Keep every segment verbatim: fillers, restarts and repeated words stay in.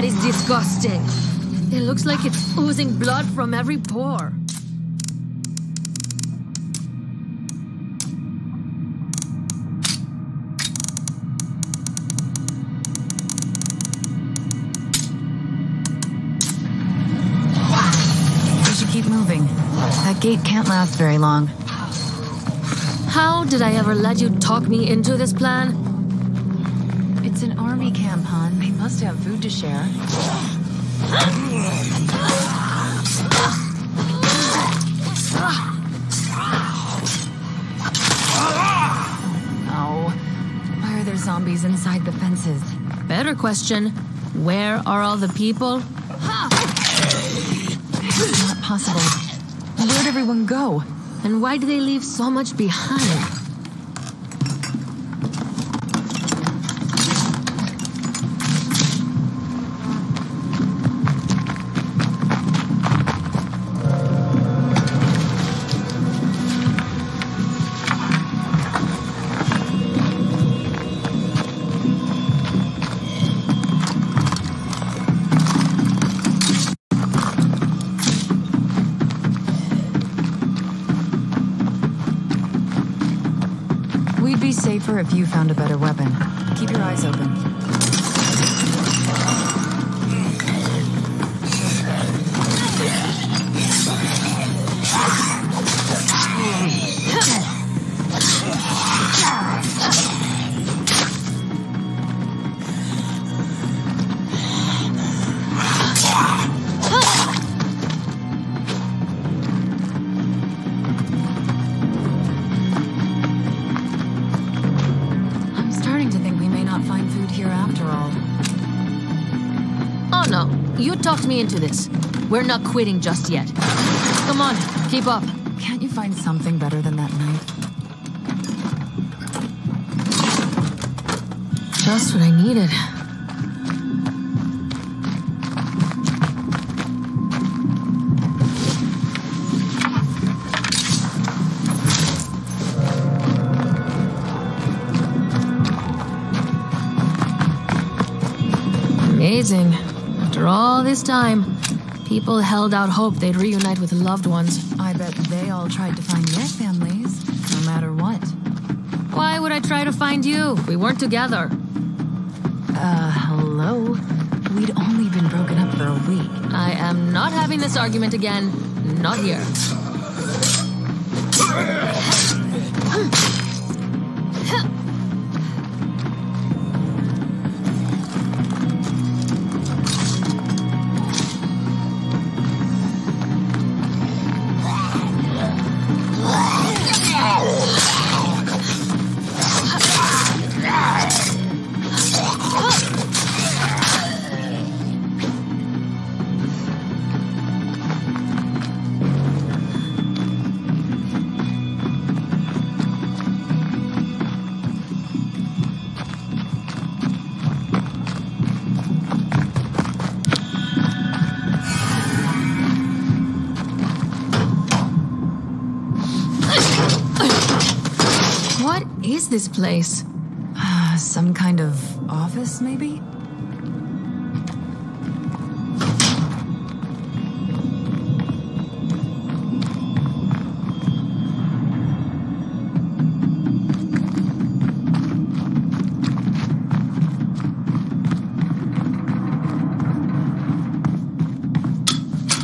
That is disgusting. It looks like it's oozing blood from every pore. We should keep moving. That gate can't last very long. How did I ever let you talk me into this plan? It's an army camp, Han. They must have food to share. Oh, why are there zombies inside the fences? Better question, where are all the people? It's not possible. Where'd everyone go? And why do they leave so much behind? Safer if you found a better weapon. Keep your eyes open. Talked me into this. We're not quitting just yet. Come on, keep up. Can't you find something better than that knife? Just what I needed. Amazing. After all this time, people held out hope they'd reunite with loved ones. I bet they all tried to find their families, no matter what. Why would I try to find you? We weren't together. Uh, hello? We'd only been broken up for a week. I am not having this argument again. Not here. This place? Uh, some kind of office, maybe?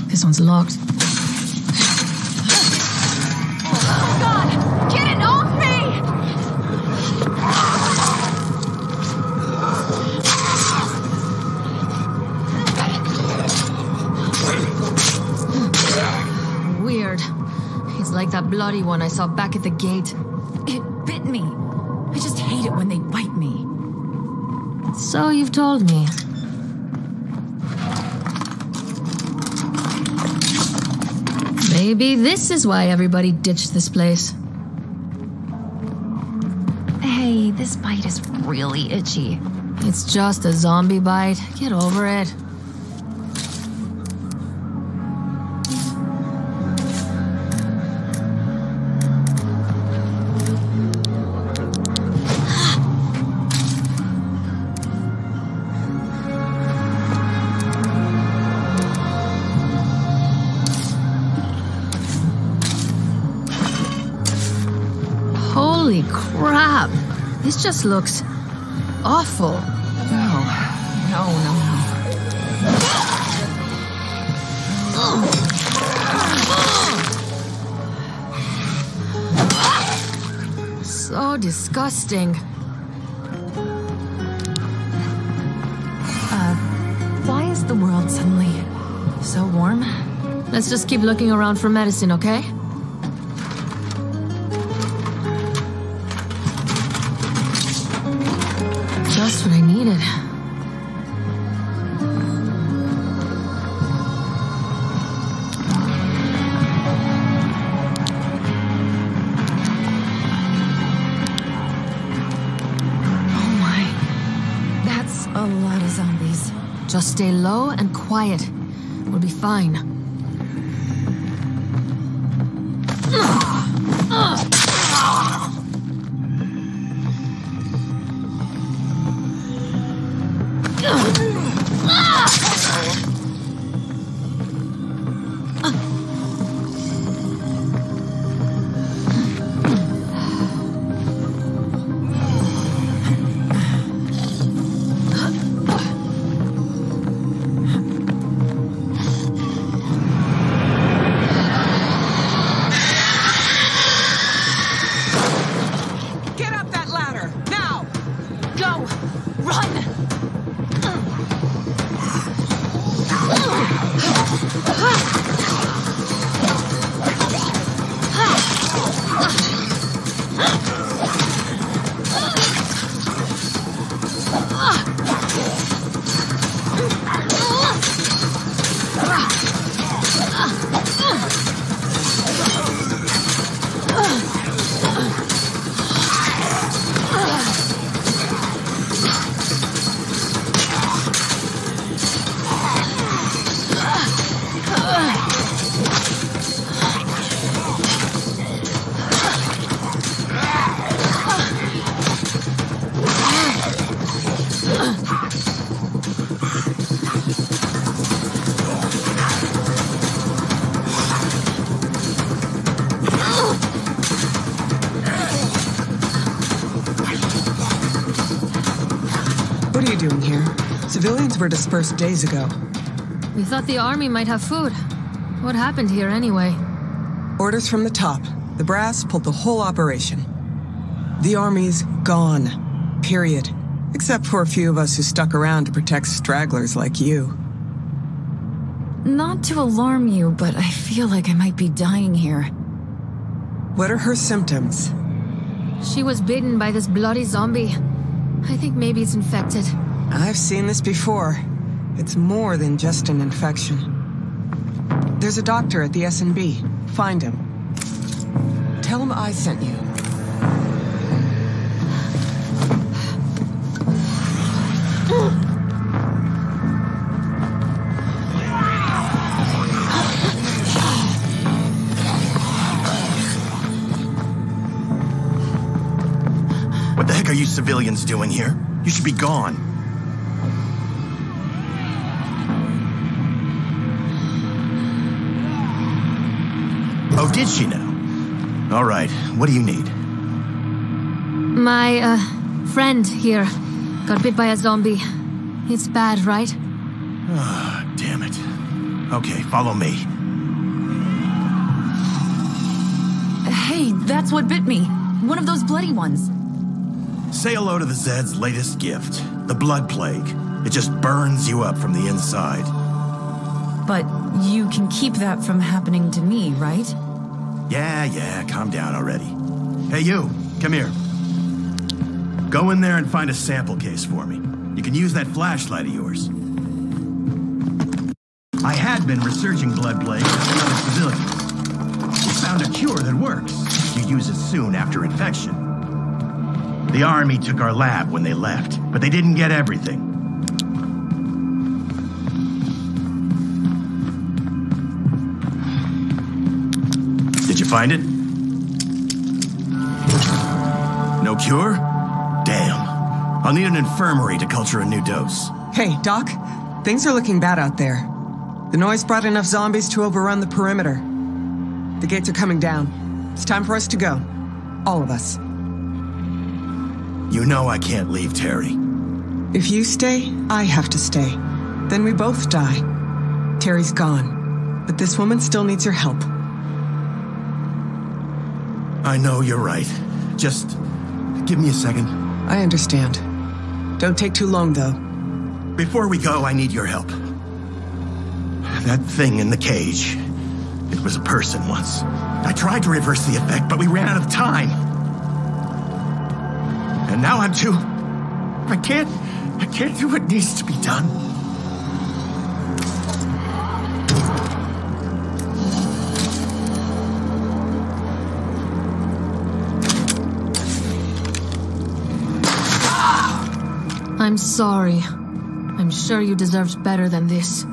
This one's locked. That bloody one I saw back at the gate. It bit me. I just hate it when they bite me. So you've told me. Maybe this is why everybody ditched this place. Hey, this bite is really itchy. It's just a zombie bite. Get over it. Holy crap! This just looks awful. No, no, no, no. So disgusting. Uh, why is the world suddenly so warm? Let's just keep looking around for medicine, okay? Just what I needed. Oh my. That's a lot of zombies. Just stay low and quiet. We'll be fine. Civilians were dispersed days ago. We thought the army might have food. What happened here anyway? Orders from the top. The brass pulled the whole operation. The army's gone. Period. Except for a few of us who stuck around to protect stragglers like you. Not to alarm you, but I feel like I might be dying here. What are her symptoms? She was bitten by this bloody zombie. I think maybe it's infected. I've seen this before. It's more than just an infection. There's a doctor at the S and B. Find him. Tell him I sent you. What the heck are you civilians doing here? You should be gone. Oh, did she now? All right, what do you need? My, uh, friend here got bit by a zombie. It's bad, right? Ah, damn it. Okay, follow me. Hey, that's what bit me. One of those bloody ones. Say hello to the Zed's latest gift, the blood plague. It just burns you up from the inside. But you can keep that from happening to me, right? Yeah, yeah, calm down already. Hey, you, come here. Go in there and find a sample case for me. You can use that flashlight of yours. I had been researching blood plague as another civilian. We found a cure that works. You use it soon after infection. The army took our lab when they left, but they didn't get everything. Find it? No cure? Damn. I'll need an infirmary to culture a new dose. Hey, Doc. Things are looking bad out there. The noise brought enough zombies to overrun the perimeter. The gates are coming down. It's time for us to go. All of us. You know I can't leave, Terry. If you stay, I have to stay. Then we both die. Terry's gone, but this woman still needs your help. I know you're right. Just give me a second. I understand. Don't take too long, though. Before we go, I need your help. That thing in the cage. It was a person once. I tried to reverse the effect, but we ran out of time. And now I'm too... I can't... I can't do what needs to be done. I'm sorry. I'm sure you deserved better than this.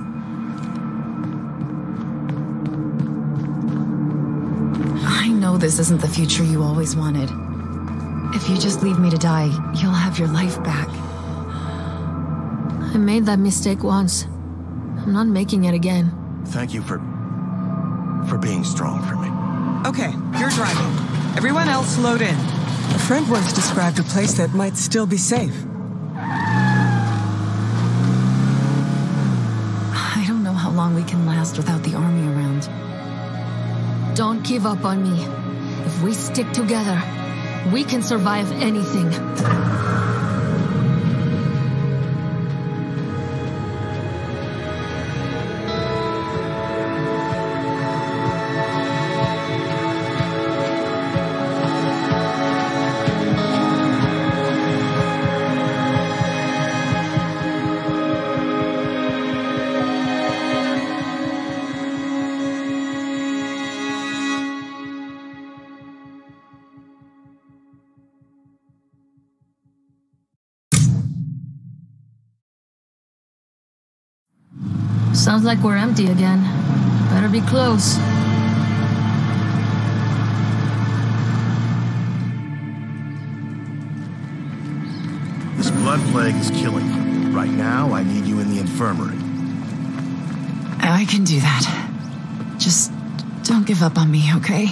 I know this isn't the future you always wanted. If you just leave me to die, you'll have your life back. I made that mistake once. I'm not making it again. Thank you for... for being strong for me. Okay, you're driving. Everyone else load in. A friend once described a place that might still be safe. I don't know how long we can last without the army around. Don't give up on me. If we stick together... we can survive anything. Sounds like we're empty again. Better be close. This blood plague is killing me. Right now, I need you in the infirmary. I can do that. Just don't give up on me, okay?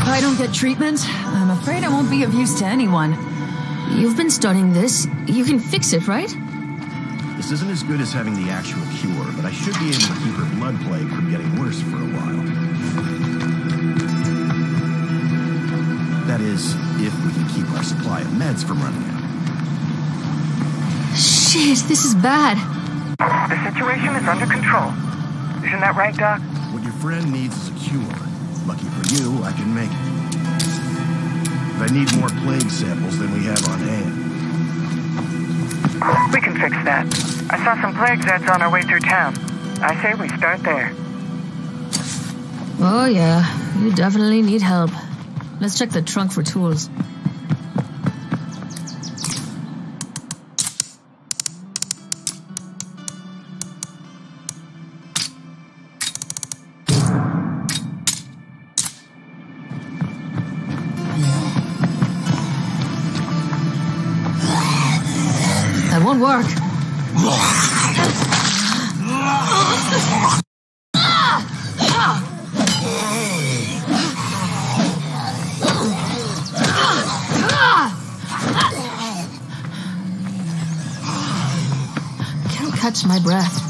If I don't get treatment, I'm afraid I won't be of use to anyone. You've been studying this. You can fix it, right? This isn't as good as having the actual cure, but I should be able to keep her blood plague from getting worse for a while. That is, if we can keep our supply of meds from running out. Shit, this is bad. The situation is under control. Isn't that right, Doc? What your friend needs is a cure. Lucky for you, I can make it. But I need more plague samples than we have on hand. We can fix that. I saw some plague zeds on our way through town. I say we start there. Oh yeah, you definitely need help. Let's check the trunk for tools. Won't work. I can't catch my breath.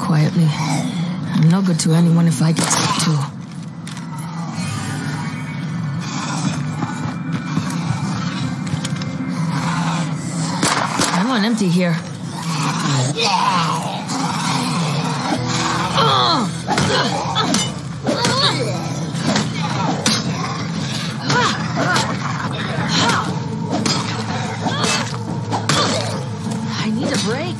Quietly. I'm no good to anyone if I get sick too. I empty here. I need a break.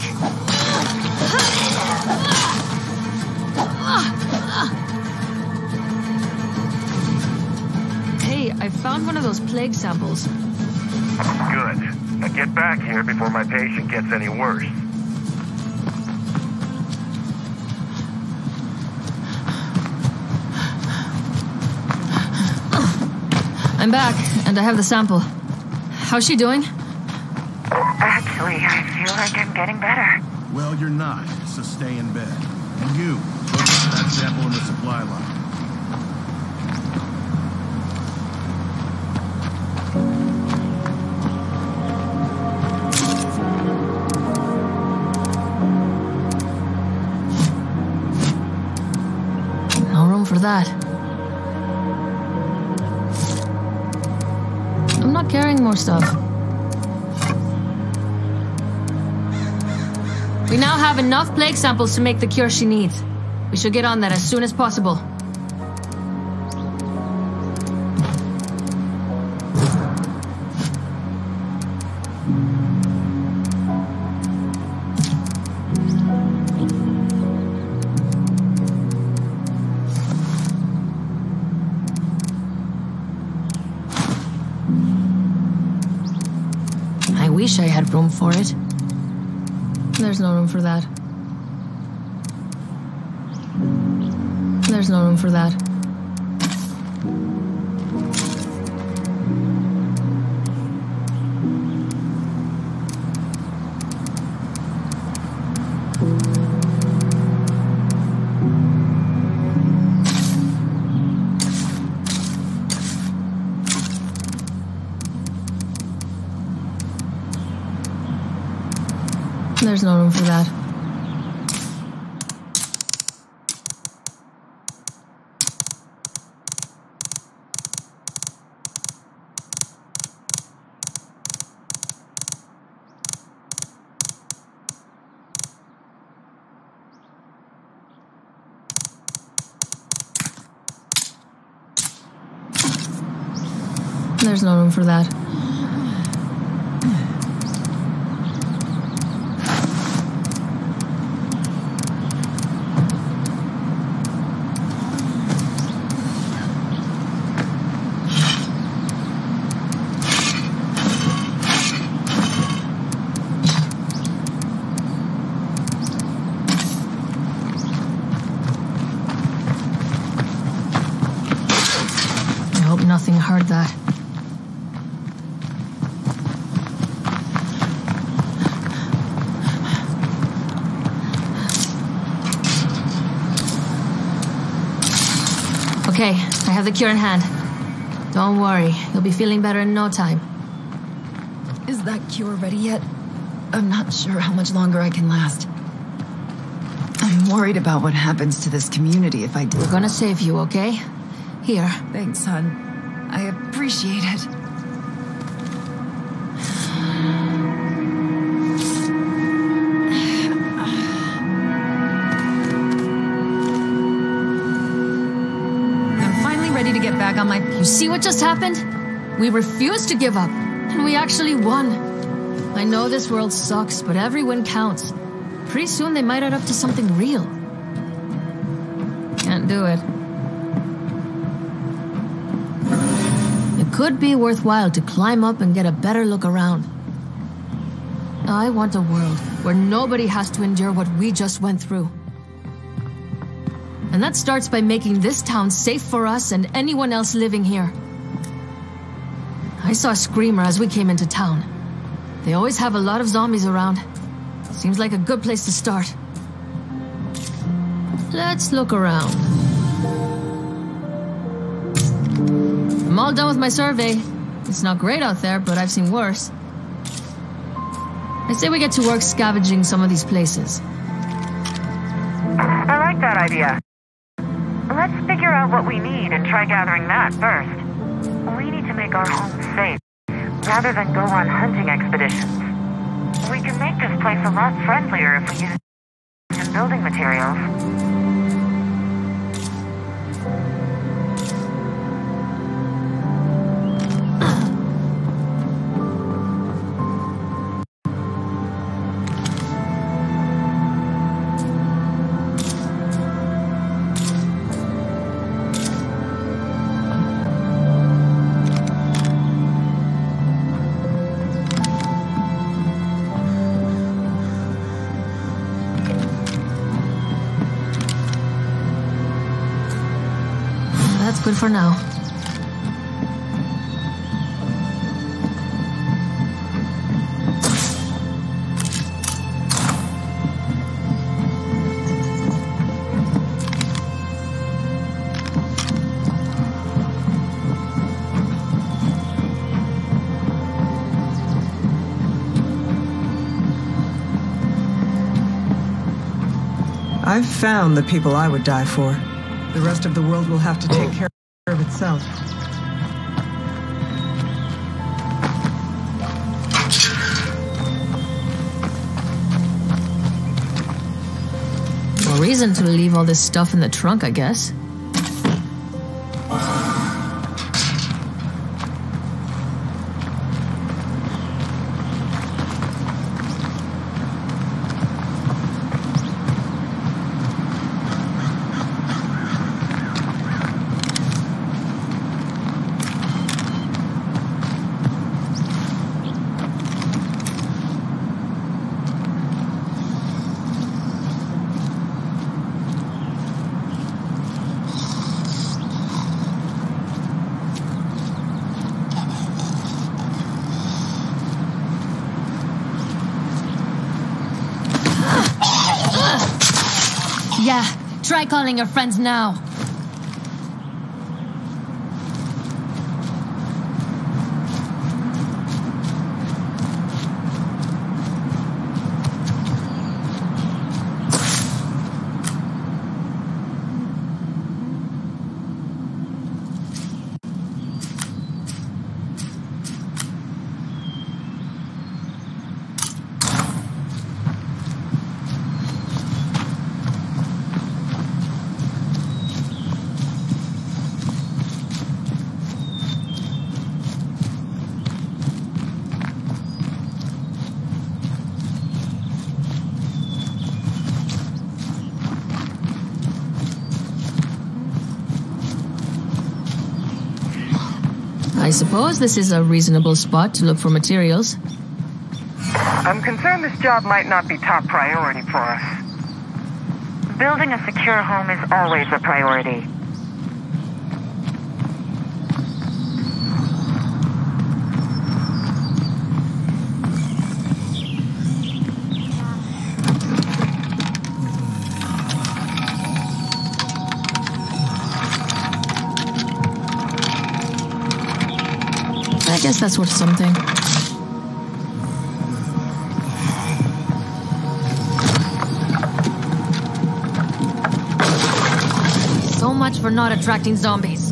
Hey, I found one of those plague samples. Good. Now get back here before my patient gets any worse. I'm back, and I have the sample. How's she doing? Actually, I feel like I'm getting better. Well, you're not, so stay in bed. And you, look for that sample in the supply line. No room for that. I'm not carrying more stuff. We now have enough plague samples to make the cure she needs. We should get on that as soon as possible. I wish I had room for it. There's no room for that. There's no room for that. There's no room for that. There's no room for that. Nothing heard that. Okay, I have the cure in hand. Don't worry, you'll be feeling better in no time. Is that cure ready yet? I'm not sure how much longer I can last. I'm worried about what happens to this community if I do. We're gonna save you, okay? Here. Thanks, hon. I appreciate it. I'm finally ready to get back on my... You see what just happened? We refused to give up, and we actually won. I know this world sucks, but every win counts. Pretty soon they might add up to something real. Can't do it. Could be worthwhile to climb up and get a better look around. I want a world where nobody has to endure what we just went through. And that starts by making this town safe for us and anyone else living here. I saw a screamer as we came into town. They always have a lot of zombies around. Seems like a good place to start. Let's look around. I'm all done with my survey. It's not great out there, but I've seen worse. I say we get to work scavenging some of these places. I like that idea. Let's figure out what we need and try gathering that first. We need to make our home safe, rather than go on hunting expeditions. We can make this place a lot friendlier if we use some building materials. Good for now. I've found the people I would die for. The rest of the world will have to take care of of itself. No reason to leave all this stuff in the trunk, I guess. Yeah, try calling your friends now. I suppose this is a reasonable spot to look for materials. I'm concerned this job might not be top priority for us. Building a secure home is always a priority. I guess that's worth something. So much for not attracting zombies.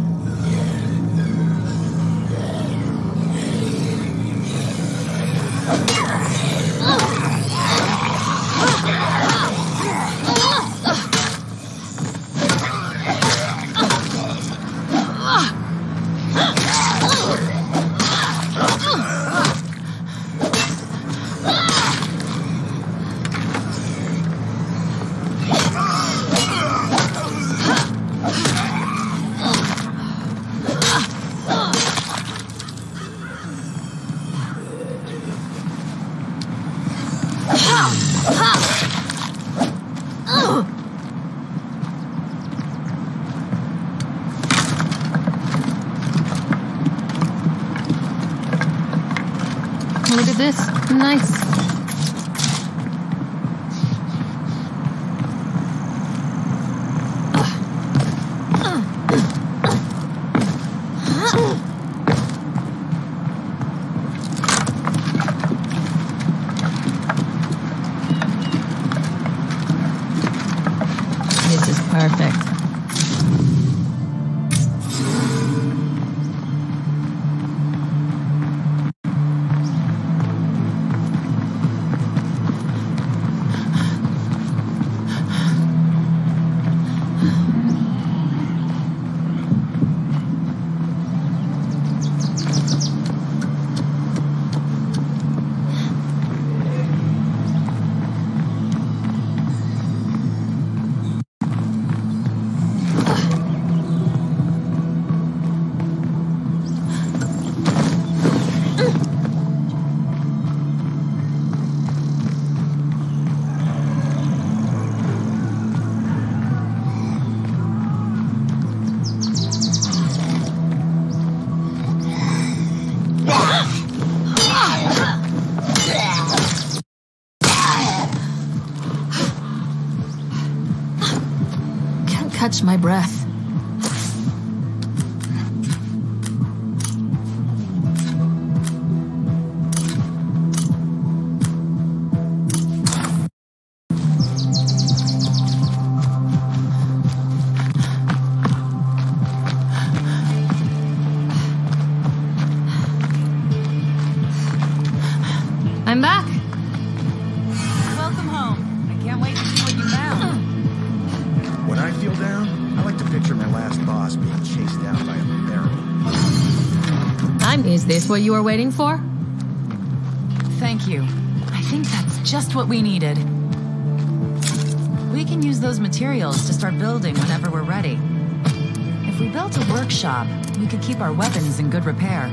Look at this. Nice. This is perfect. my breath. I'm back. Welcome home. I can't wait to see what you found. When I feel down, I like to picture my last boss being chased down by a barrel. I'm, is this what you were waiting for? Thank you. I think that's just what we needed. We can use those materials to start building whenever we're ready. If we built a workshop, we could keep our weapons in good repair.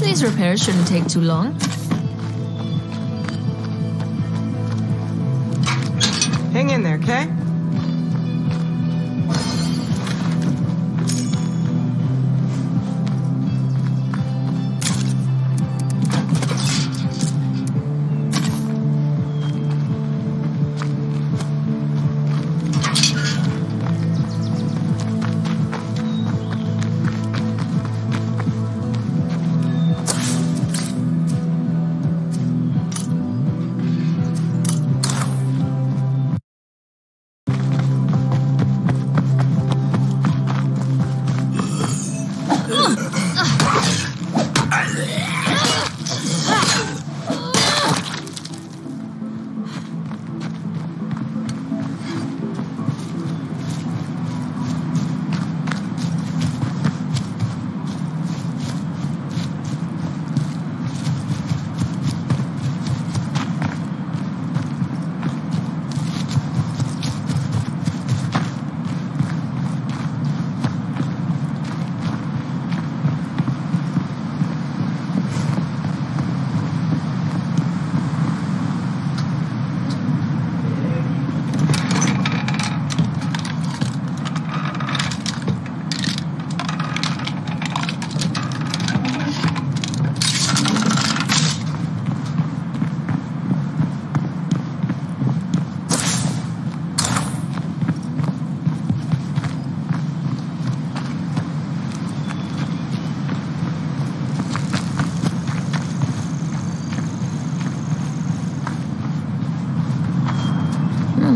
These repairs shouldn't take too long. Hang in there, okay?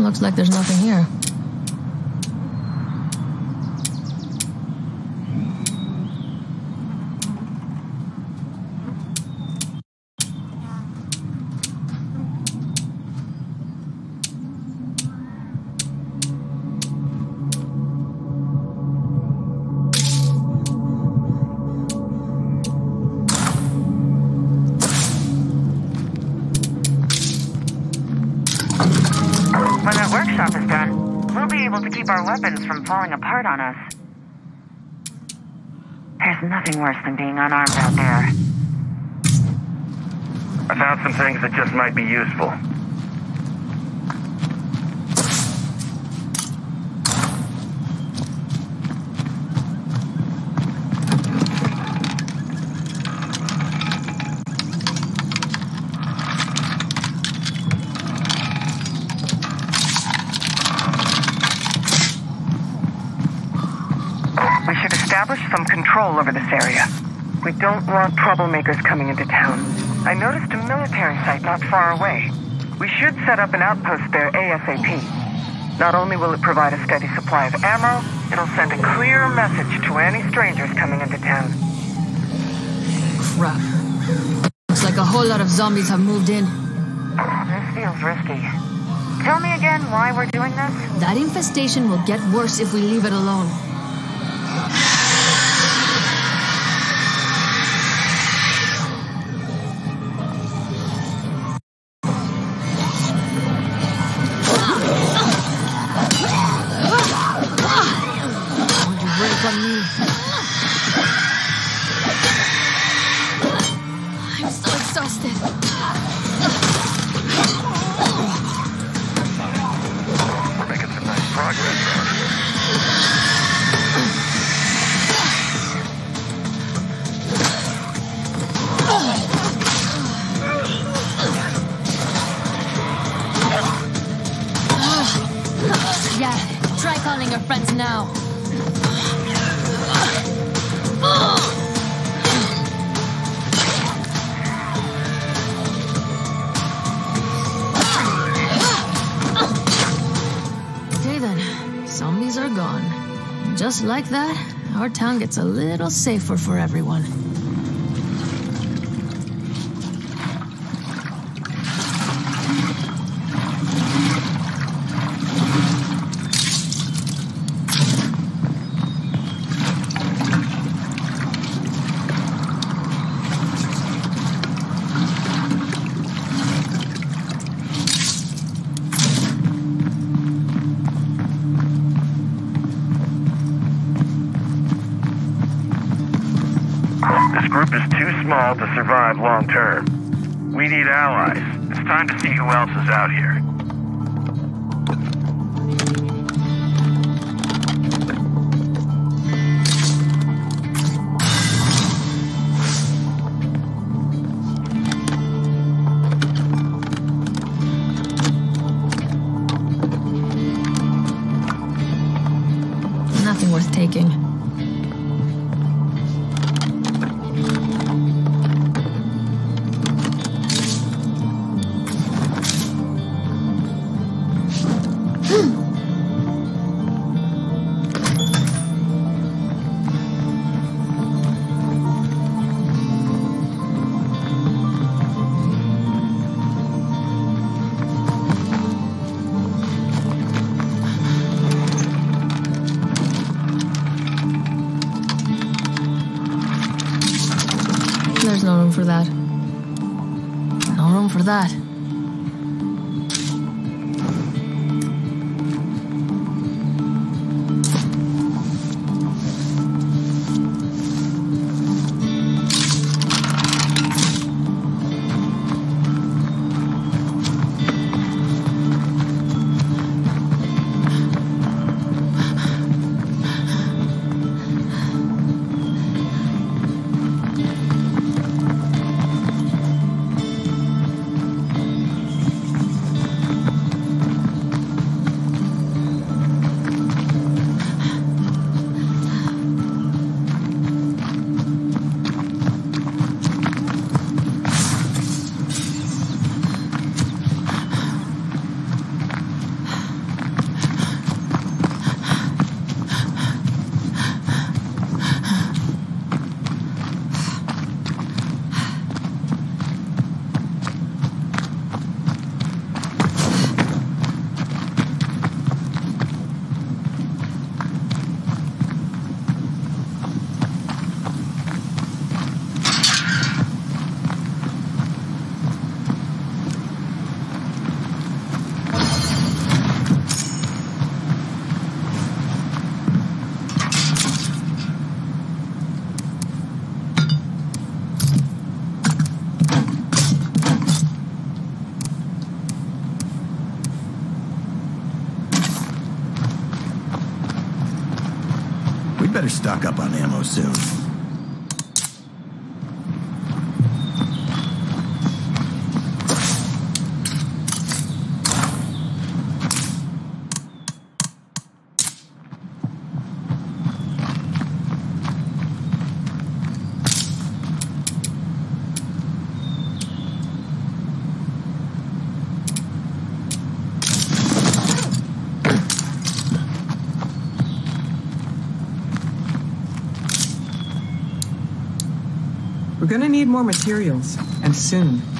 Looks like there's nothing here. When that workshop is done, we'll be able to keep our weapons from falling apart on us. There's nothing worse than being unarmed out there. I found some things that just might be useful. Establish some control over this area. We don't want troublemakers coming into town. I noticed a military site not far away. We should set up an outpost there ASAP. Not only will it provide a steady supply of ammo, it'll send a clear message to any strangers coming into town. Crap. Looks like a whole lot of zombies have moved in. This feels risky. Tell me again why we're doing this? That infestation will get worse if we leave it alone. from me. I'm so exhausted. Making some nice progress around here. Calling her friends now. Okay then, zombies are gone. Just like that, our town gets a little safer for everyone. Small to survive long term. We need allies. It's time to see who else is out here. Nothing worth taking. There's no room for that. No room for that. Better stock up on ammo soon. We're gonna need more materials, and soon.